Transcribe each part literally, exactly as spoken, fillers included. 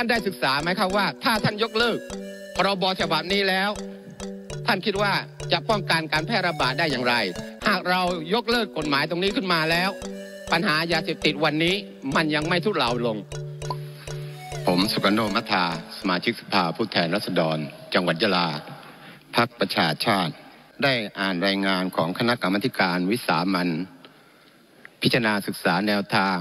านได้ศึกษาไหมครับว่าถ้าท่านยกเลิกพรบฉบับนี้แล้วท่านคิดว่าจะป้องกันการแพร่ระบาดได้อย่างไรหากเรายกเลิกกฎหมายตรงนี้ขึ้นมาแล้วปัญหายาเสพติดวันนี้มันยังไม่ทุเลาลงผมสุกโนมัทธาสมาชิกสภาผู้แทนราษฎรจังหวัดยะลาพรรคประชาชาติได้อ่านรายงานของคณะกรรมาธิการวิสามัญพิจารณาศึกษาแนวทาง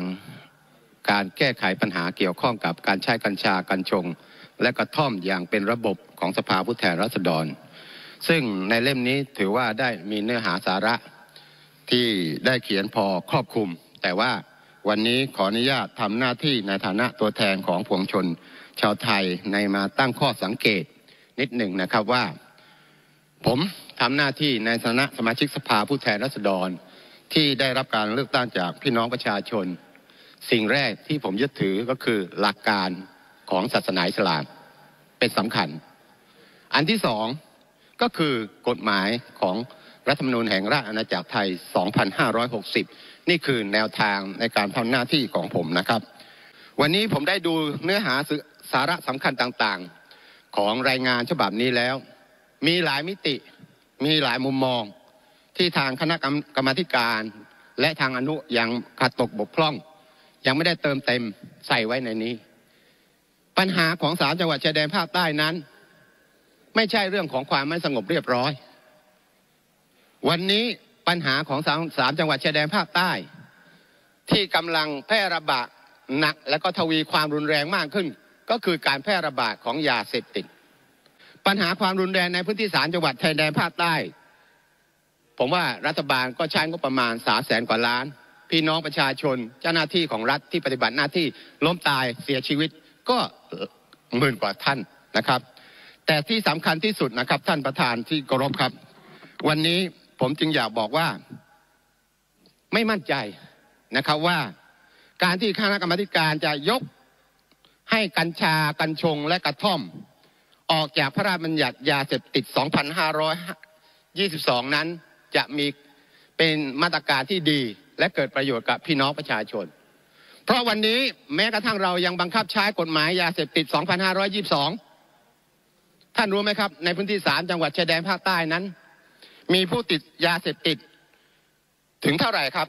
การแก้ไขปัญหาเกี่ยวข้องกับการใช้กัญชากัญชงและกระท่อมอย่างเป็นระบบของสภาผู้แทนราษฎรซึ่งในเล่มนี้ถือว่าได้มีเนื้อหาสาระที่ได้เขียนพอครอบคลุมแต่ว่าวันนี้ขออนุญาตทำหน้าที่ในฐานะตัวแทนของปวงชนชาวไทยในมาตั้งข้อสังเกตนิดหนึ่งนะครับว่าผมทำหน้าที่ในฐานะสมาชิกสภาผู้แทนราษฎรที่ได้รับการเลือกตั้งจากพี่น้องประชาชนสิ่งแรกที่ผมยึดถือก็คือหลักการของศาสนาอิสลามเป็นสำคัญอันที่สองก็คือกฎหมายของรัฐธรรมนูญแห่งราชอาณาจักรไทยสองพันห้าร้อยหกสิบนี่คือแนวทางในการทำหน้าที่ของผมนะครับวันนี้ผมได้ดูเนื้อหาสาระสำคัญต่างๆของรายงานฉบับนี้แล้วมีหลายมิติมีหลายมุมมองที่ทางคณะกรรมาธิการและทางอนุยังขาดตกบกพร่องยังไม่ได้เติมเต็มใส่ไว้ในนี้ปัญหาของสามจังหวัดชายแดนภาคใต้นั้นไม่ใช่เรื่องของความไม่สงบเรียบร้อยวันนี้ปัญหาของสามสามจังหวัดชายแดนภาคใต้ที่กำลังแพร่ระบาดหนักและก็ทวีความรุนแรงมากขึ้นก็คือการแพร่ระบาดของยาเสพติดปัญหาความรุนแรงในพื้นที่สามจังหวัดชายแดนภาคใต้ผมว่ารัฐบาลก็ใช้งบประมาณสามแสนกว่าล้านพี่น้องประชาชนเจ้าหน้าที่ของรัฐที่ปฏิบัติหน้าที่ล้มตายเสียชีวิตก็หมื่นกว่าท่านนะครับแต่ที่สำคัญที่สุดนะครับท่านประธานที่เคารพครับวันนี้ผมจึงอยากบอกว่าไม่มั่นใจนะครับว่าการที่คณะกรรมาธิการจะยกให้กัญชากัญชงและกระท่อมออกจากพระราชบัญญัติยาเสพติดสองพันห้าร้อยยี่สิบสองนั้นจะมีเป็นมาตรการที่ดีและเกิดประโยชน์กับพี่น้องประชาชนเพราะวันนี้แม้กระทั่งเรายังบังคับใช้กฎหมายยาเสพติดสองพันห้าร้อยยี่สิบสองท่านรู้ไหมครับในพื้นที่สามจังหวัดชายแดนภาคใต้นั้นมีผู้ติดยาเสพติดถึงเท่าไหร่ครับ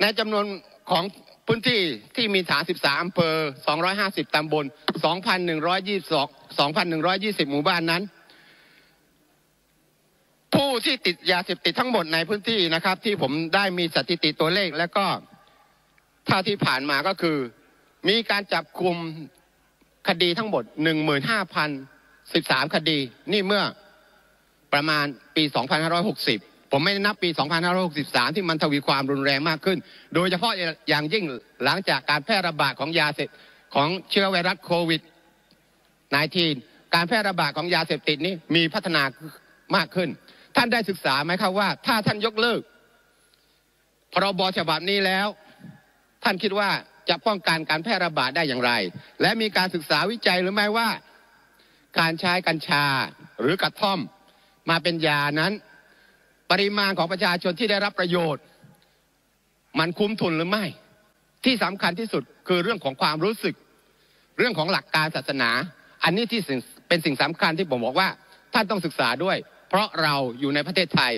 ในจำนวนของพื้นที่ที่มีสามสิบสามอำเภอสองร้อยห้าสิบตำบล สองพันหนึ่งร้อยยี่สิบ หมู่บ้านหนึ่งร้อยยี่สิบหมู่บ้านนั้นผู้ที่ติดยาเสพติดทั้งหมดในพื้นที่นะครับที่ผมได้มีสถิติตัวเลขแล้วก็ถ้าที่ผ่านมาก็คือมีการจับกุมคดีทั้งหมด หนึ่งหมื่นห้าพันสิบสาม คดีนี่เมื่อประมาณปีสองพันห้าร้อยหกสิบผมไม่ได้นับปีสองพันห้าร้อยหกสิบสามที่มันทวีความรุนแรงมากขึ้นโดยเฉพาะอย่างยิ่งหลังจากการแพร่ระบาดของยาเสพของเชื้อไวรัสโควิด สิบเก้า การแพร่ระบาดของยาเสพติดนี้มีพัฒนามากขึ้นท่านได้ศึกษาไหมครับว่าถ้าท่านยกเลิกพรบฉบับนี้แล้วท่านคิดว่าจะป้องกันการแพร่ระบาดได้อย่างไรและมีการศึกษาวิจัยหรือไม่ว่าการใช้กัญชาหรือกระท่อมมาเป็นยานั้นปริมาณของประชาชนที่ได้รับประโยชน์มันคุ้มทุนหรือไม่ที่สำคัญที่สุดคือเรื่องของความรู้สึกเรื่องของหลักการศาสนาอันนี้ที่เป็นสิ่งสำคัญที่ผมบอกว่าท่านต้องศึกษาด้วยเพราะเราอยู่ในประเทศไทย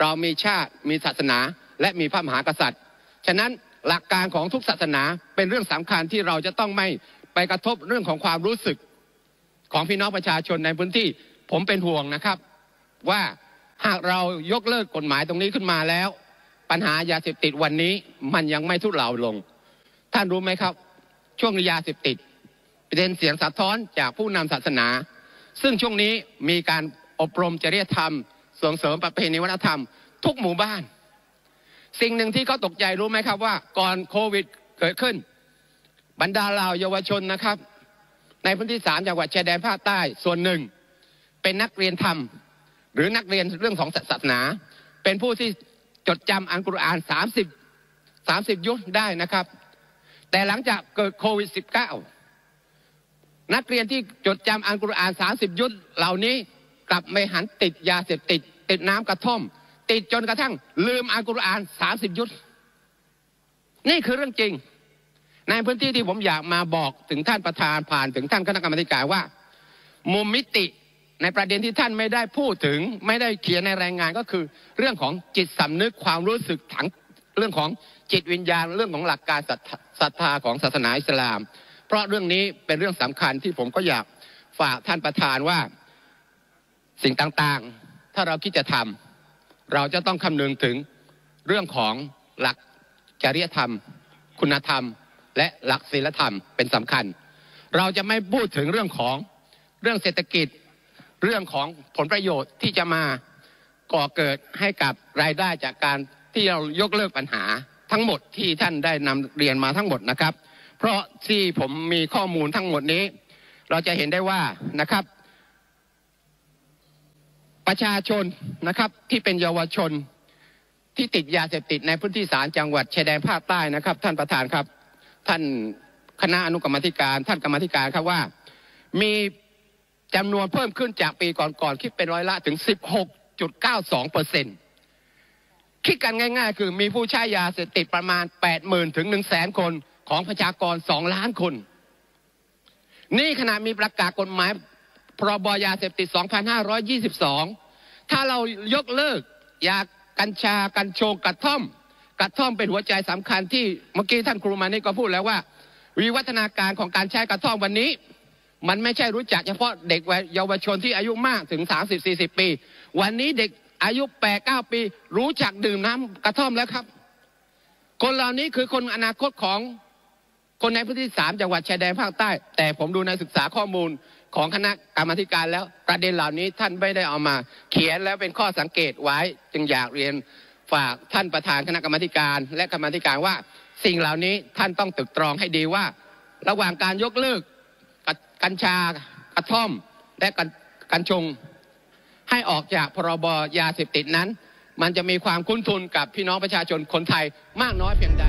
เรามีชาติมีศาสนาและมีพระมหากษัตริย์ฉะนั้นหลักการของทุกศาสนาเป็นเรื่องสำคัญที่เราจะต้องไม่ไปกระทบเรื่องของความรู้สึกของพี่น้องประชาชนในพื้นที่ผมเป็นห่วงนะครับว่าหากเรายกเลิกกฎหมายตรงนี้ขึ้นมาแล้วปัญหายาเสพติดวันนี้มันยังไม่ทุเลาลงท่านรู้ไหมครับช่วงยาเสพติดเป็นเสียงสะท้อนจากผู้นำศาสนาซึ่งช่วงนี้มีการอบรมจริยธรรมส่งเสริมประเพณีวัฒนธรรมทุกหมู่บ้านสิ่งหนึ่งที่เขาตกใจรู้ไหมครับว่าก่อนโควิดเกิดขึ้นบรรดาเหล่าเยาวชนนะครับในพื้นที่สามจังหวัดชายแดนภาคใต้ส่วนหนึ่งเป็นนักเรียนธรรมหรือนักเรียนเรื่องของศาสนาเป็นผู้ที่จดจำอัลกุรอานสามสิบยุคได้นะครับแต่หลังจากเกิดโควิด สิบเก้า นักเรียนที่จดจำอัลกุรอานสามสิบยุคเหล่านี้กลับไม่หันติดยาเสพติดติดน้ำกระท่อมติดจนกระทั่งลืมอัลกุรอานสามสิบยุคนี่คือเรื่องจริง ในพื้นที่ที่ผมอยากมาบอกถึงท่านประธานผ่านถึงท่านคณะกรรมการว่ามุมมิติในประเด็นที่ท่านไม่ได้พูดถึงไม่ได้เขียนในรายงานก็คือเรื่องของจิตสำนึกความรู้สึกทั้งเรื่องของจิตวิญญาณเรื่องของหลักการศรัทธาของศาสนาอิสลามเพราะเรื่องนี้เป็นเรื่องสำคัญที่ผมก็อยากฝากท่านประธานว่าสิ่งต่างๆถ้าเราคิดจะทำเราจะต้องคำนึงถึงเรื่องของหลักจริยธรรมคุณธรรมและหลักศีลธรรมเป็นสำคัญเราจะไม่พูดถึงเรื่องของเรื่องเศรษฐกิจเรื่องของผลประโยชน์ที่จะมาก่อเกิดให้กับรายได้จากการที่เรายกเลิกปัญหาทั้งหมดที่ท่านได้นำเรียนมาทั้งหมดนะครับเพราะที่ผมมีข้อมูลทั้งหมดนี้เราจะเห็นได้ว่านะครับประชาชนนะครับที่เป็นเยาวชนที่ติดยาเสพติดในพื้นที่สามจังหวัดชายแดนภาคใต้นะครับท่านประธานครับท่านคณะอนุกรรมธิการท่านกรรมธิการครับว่ามีจำนวนเพิ่มขึ้นจากปีก่อนๆคิดเป็นร้อยละถึง สิบหกจุดเก้าสองเปอร์เซ็นต์ คิดกันง่ายๆคือมีผู้ใช้ยาเสพติดประมาณ แปดหมื่น ถึง หนึ่งแสน คนของประชากร สองล้าน คนนี่ขณะมีประกาศกฎหมายพรบยาเสพติด สองพันห้าร้อยยี่สิบสอง ถ้าเรายกเลิกยากัญชากัญชงกระท่อมกระท่อมเป็นหัวใจสำคัญที่เมื่อกี้ท่านครูมานี่ก็พูดแล้วว่าวิวัฒนาการของการใช้กระท่อมวันนี้มันไม่ใช่รู้จักเฉพาะเด็กเยาวชนที่อายุมากถึง สามสิบถึงสี่สิบ ปีวันนี้เด็กอายุ แปดถึงเก้า ปีรู้จักดื่มน้ำกระท่อมแล้วครับคนเหล่านี้คือคนอนาคตของคนในพื้นที่สามจังหวัดชายแดนภาคใต้แต่ผมดูในศึกษาข้อมูลของคณะกรรมการแล้วประเด็นเหล่านี้ท่านไม่ได้เอามาเขียนแล้วเป็นข้อสังเกตไว้จึงอยากเรียนฝากท่านประธานคณะกรรมการและกรรมการว่าสิ่งเหล่านี้ท่านต้องตรึกตรองให้ดีว่าระหว่างการยกเลิกกัญชากระท่อมและกัญชงให้ออกจากพรบยาเสพติดนั้นมันจะมีความคุ้นทุนกับพี่น้องประชาชนคนไทยมากน้อยเพียงใด